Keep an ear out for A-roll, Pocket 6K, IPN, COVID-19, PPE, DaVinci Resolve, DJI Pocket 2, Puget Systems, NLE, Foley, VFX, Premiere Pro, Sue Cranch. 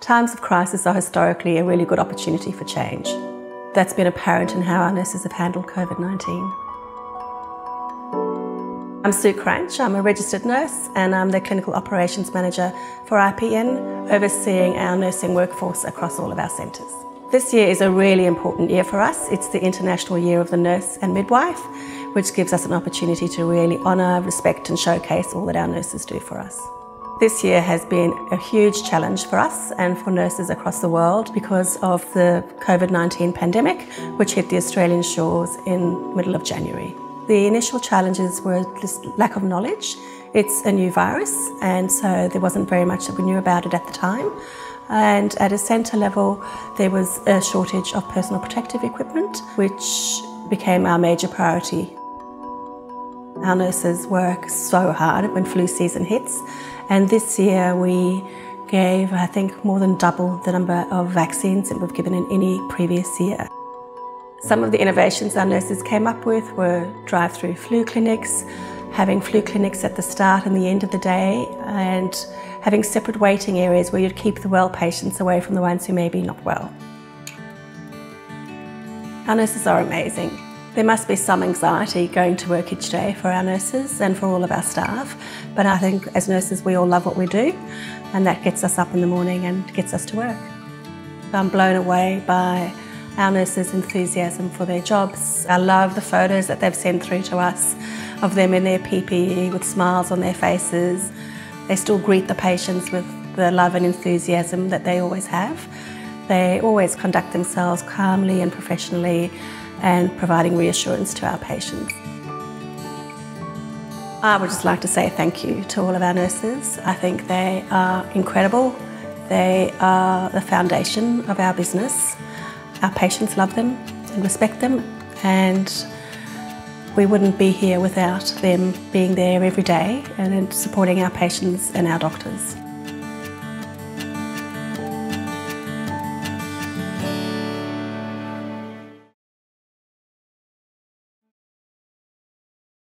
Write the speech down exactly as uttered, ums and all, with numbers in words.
Times of crisis are historically a really good opportunity for change. That's been apparent in how our nurses have handled COVID nineteen. I'm Sue Cranch, I'm a registered nurse and I'm the Clinical Operations Manager for I P N, overseeing our nursing workforce across all of our centres. This year is a really important year for us. It's the International Year of the Nurse and Midwife, which gives us an opportunity to really honour, respect and showcase all that our nurses do for us. This year has been a huge challenge for us and for nurses across the world because of the COVID nineteen pandemic, which hit the Australian shores in middle of January. The initial challenges were just lack of knowledge. It's a new virus, and so there wasn't very much that we knew about it at the time. And at a centre level, there was a shortage of personal protective equipment, which became our major priority. Our nurses work so hard when flu season hits, and this year we gave, I think, more than double the number of vaccines that we've given in any previous year. Some of the innovations our nurses came up with were drive-through flu clinics, having flu clinics at the start and the end of the day, and having separate waiting areas where you'd keep the well patients away from the ones who may be not well. Our nurses are amazing. There must be some anxiety going to work each day for our nurses and for all of our staff, but I think as nurses we all love what we do, and that gets us up in the morning and gets us to work. I'm blown away by our nurses' enthusiasm for their jobs. I love the photos that they've sent through to us of them in their P P E with smiles on their faces. They still greet the patients with the love and enthusiasm that they always have. They always conduct themselves calmly and professionally, and providing reassurance to our patients. I would just like to say thank you to all of our nurses. I think they are incredible. They are the foundation of our business. Our patients love them and respect them, and we wouldn't be here without them being there every day and supporting our patients and our doctors.